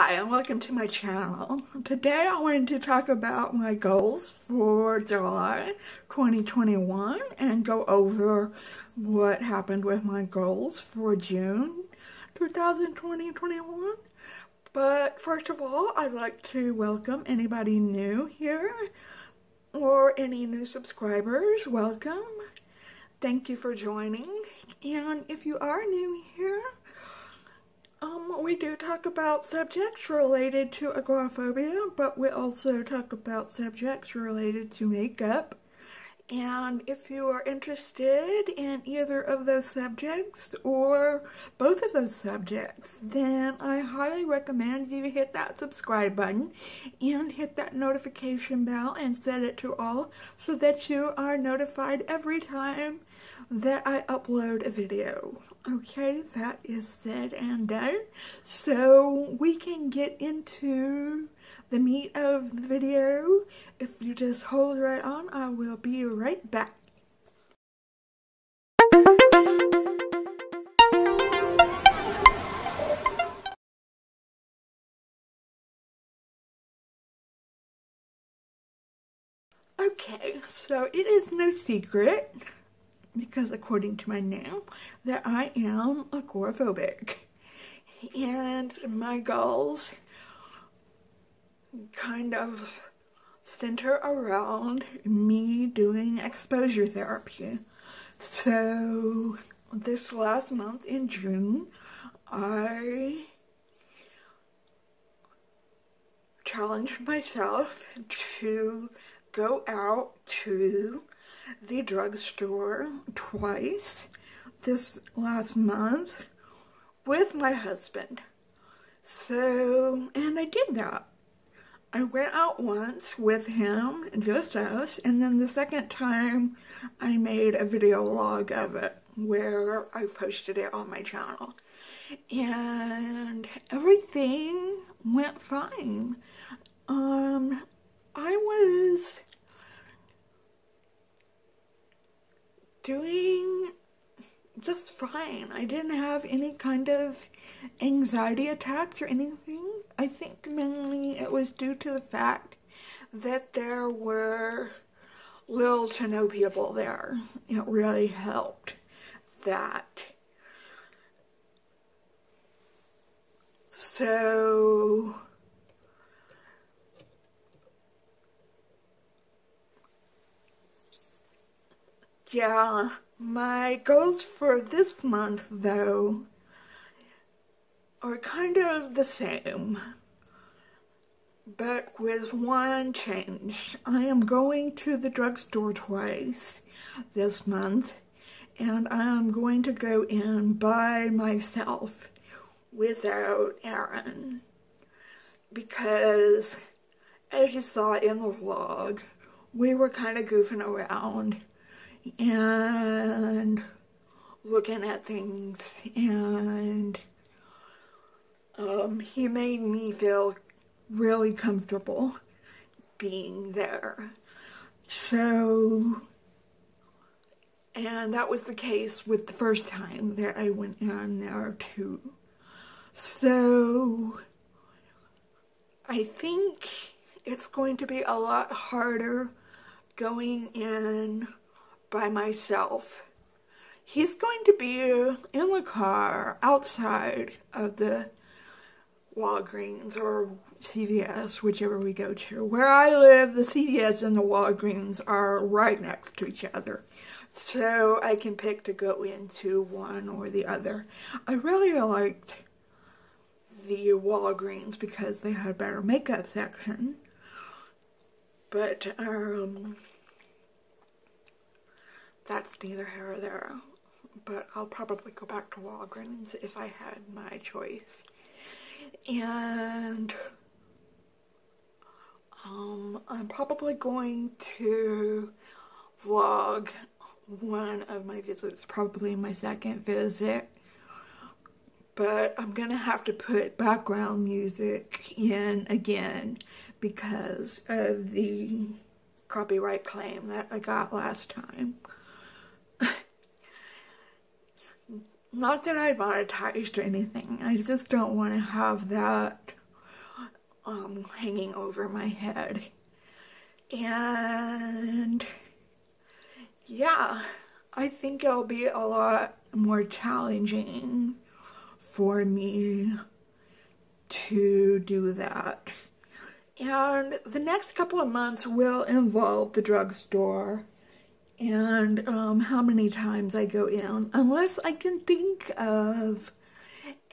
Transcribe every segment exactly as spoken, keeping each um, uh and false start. Hi and welcome to my channel. Today I wanted to talk about my goals for July twenty twenty-one and go over what happened with my goals for June two thousand twenty-one. But first of all, I'd like to welcome anybody new here or any new subscribers. Welcome. Thank you for joining. And if you are new here, Um, we do talk about subjects related to agoraphobia, but we also talk about subjects related to makeup. And if you are interested in either of those subjects or both of those subjects, then I highly recommend you hit that subscribe button and hit that notification bell and set it to all so that you are notified every time that I upload a video. Okay, that is said and done. So we can get into the meat of the video. If you just hold right on, I will be right back. Okay, so it is no secret, because according to my name, that I am agoraphobic. And my goals kind of center around me doing exposure therapy. So this last month in June, I challenged myself to go out to the drugstore twice this last month with my husband. So, and I did that. I went out once with him, just us, and then the second time I made a video log of it where I posted it on my channel. And everything went fine. Um, I was doing just fine. I didn't have any kind of anxiety attacks or anything. I think mainly it was due to the fact that there were little to no people there. It really helped that. So yeah, my goals for this month, though, are kind of the same, but with one change. I am going to the drugstore twice this month, and I am going to go in by myself without Aaron, because, as you saw in the vlog, we were kind of goofing around and looking at things, and um, he made me feel really comfortable being there. So, and that was the case with the first time that I went in there too. So I think it's going to be a lot harder going in by myself. He's going to be in the car outside of the Walgreens or C V S, whichever we go to. Where I live, the C V S and the Walgreens are right next to each other, so I can pick to go into one or the other. I really liked the Walgreens because they had a better makeup section, but um that's neither here or there, but I'll probably go back to Walgreens if I had my choice. And um, I'm probably going to vlog one of my visits, probably my second visit, but I'm gonna have to put background music in again because of the copyright claim that I got last time. Not that I monetized or anything, I just don't want to have that um, hanging over my head. And yeah, I think it'll be a lot more challenging for me to do that. And the next couple of months will involve the drugstore and um, how many times I go in, unless I can think of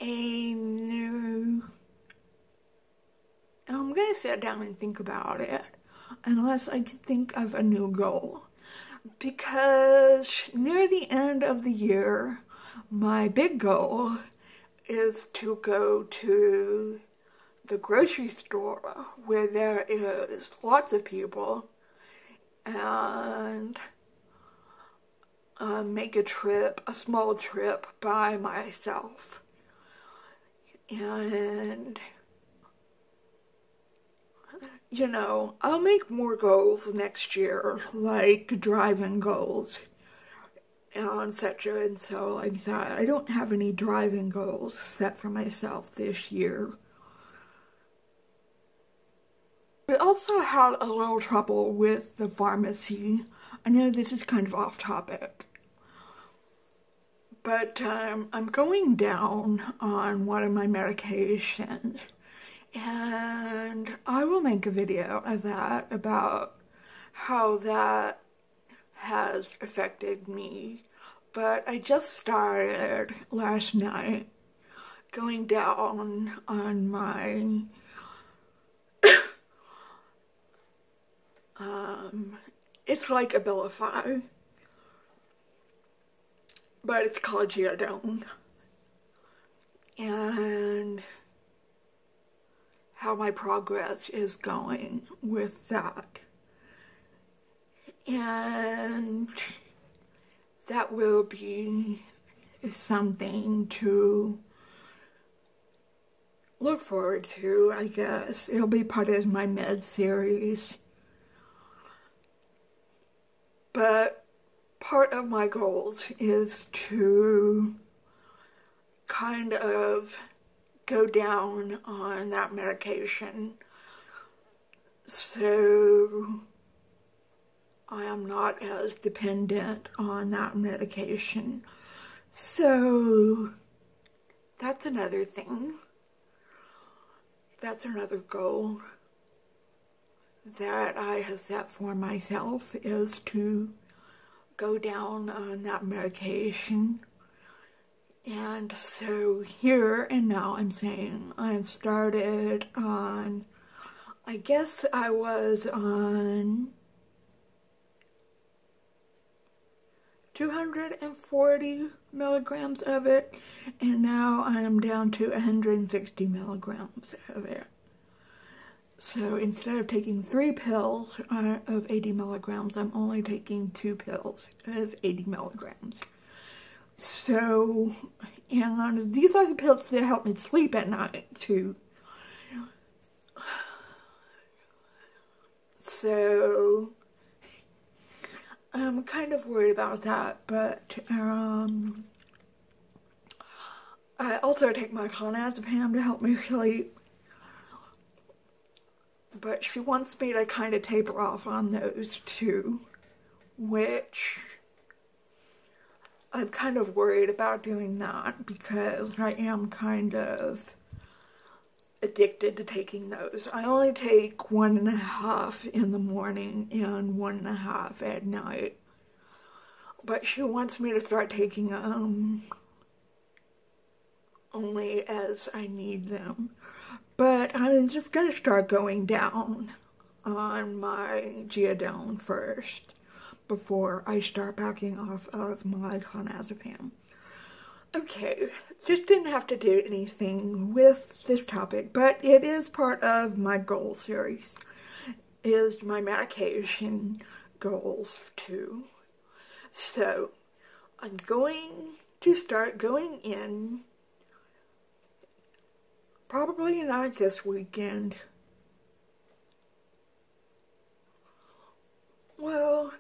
a new... I'm going to sit down and think about it, unless I can think of a new goal. Because near the end of the year, my big goal is to go to the grocery store where there is lots of people and uh, make a trip, a small trip by myself. And, you know, I'll make more goals next year, like driving goals and such and so like that. I don't have any driving goals set for myself this year. We also had a little trouble with the pharmacy. I know this is kind of off topic, but um, I'm going down on one of my medications, and I will make a video of that, about how that has affected me. But I just started last night going down on my Um, it's like Abilify, but it's called Geodon, and how my progress is going with that. And that will be something to look forward to, I guess. It'll be part of my med series. But part of my goals is to kind of go down on that medication so I am not as dependent on that medication. So that's another thing. That's another goal that I have set for myself, is to go down on that medication. And so here and now I'm saying I started on, I guess I was on two hundred forty milligrams of it, and now I am down to one hundred sixty milligrams of it. So instead of taking three pills uh, of eighty milligrams, I'm only taking two pills of eighty milligrams. So, and these are the pills that help me sleep at night too. So, I'm kind of worried about that, but um, I also take my clonazepam to help me sleep. But she wants me to kind of taper off on those two, which I'm kind of worried about doing that, because I am kind of addicted to taking those. I only take one and a half in the morning and one and a half at night. But she wants me to start taking them only as I need them. But I'm just going to start going down on my Geodon first before I start backing off of my clonazepam. Okay, this didn't have to do anything with this topic, but it is part of my goal series, is my medication goals too. So I'm going to start going in, probably not this weekend. Well,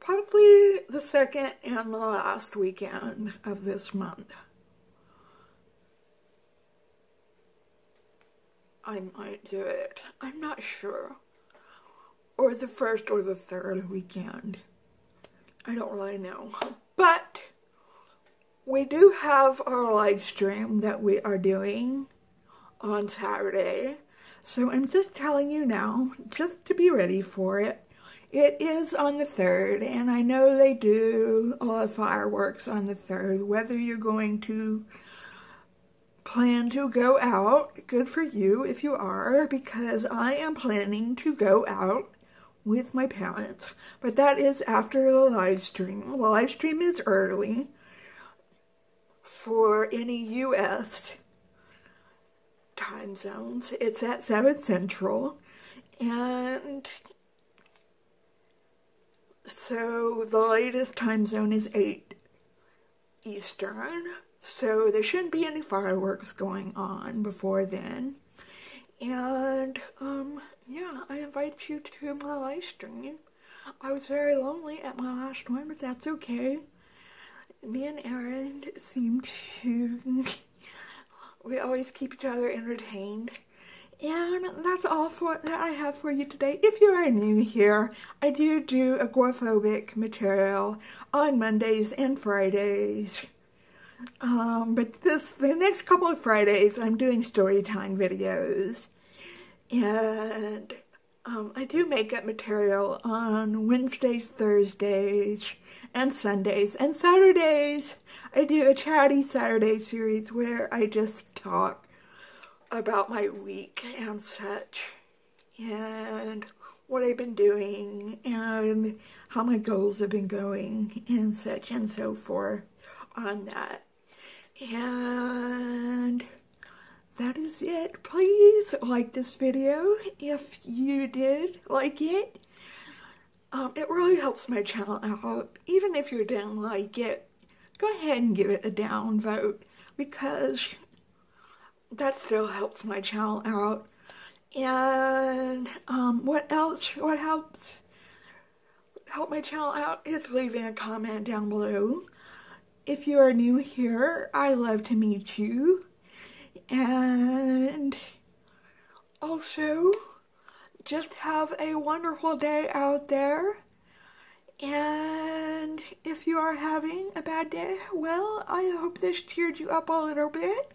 probably the second and the last weekend of this month. I might do it. I'm not sure. Or the first or the third weekend. I don't really know. But we do have our live stream that we are doing on Saturday. So I'm just telling you now, just to be ready for it. It is on the third, and I know they do all the fireworks on the third. Whether you're going to plan to go out, good for you if you are, because I am planning to go out with my parents. But that is after the live stream. The live stream is early for any U S time zones. It's at seven Central, and so the latest time zone is eight Eastern, so there shouldn't be any fireworks going on before then. And, um, yeah, I invite you to my live stream. I was very lonely at my last one, but that's okay. Me and Aaron seem to... we always keep each other entertained. And that's all for, that I have for you today. If you are new here, I do do agoraphobic material on Mondays and Fridays. Um, but this, the next couple of Fridays, I'm doing story time videos. And um, I do makeup material on Wednesdays, Thursdays, and Sundays. And Saturdays, I do a Chatty Saturday series where I just talk about my week and such, and what I've been doing, and how my goals have been going, and such and so forth on that. And that is it. Please like this video if you did like it. Um, it really helps my channel out. Even if you didn't like it, go ahead and give it a down vote, because that still helps my channel out. And um, what else, what helps help my channel out is leaving a comment down below. If you are new here, I love to meet you. And also, just have a wonderful day out there. And if you are having a bad day, well, I hope this cheered you up a little bit.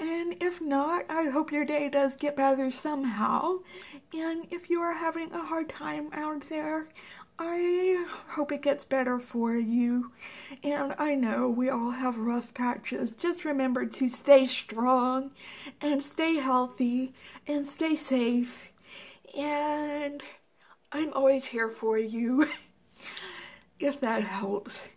And if not, I hope your day does get better somehow. And if you are having a hard time out there, I hope it gets better for you. And I know we all have rough patches. Just remember to stay strong and stay healthy and stay safe. And I'm always here for you if that helps.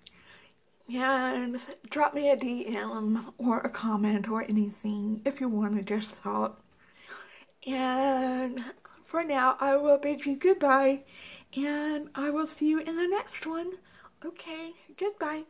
And drop me a D M or a comment or anything if you want to just talk. And for now, I will bid you goodbye, and I will see you in the next one. Okay, goodbye.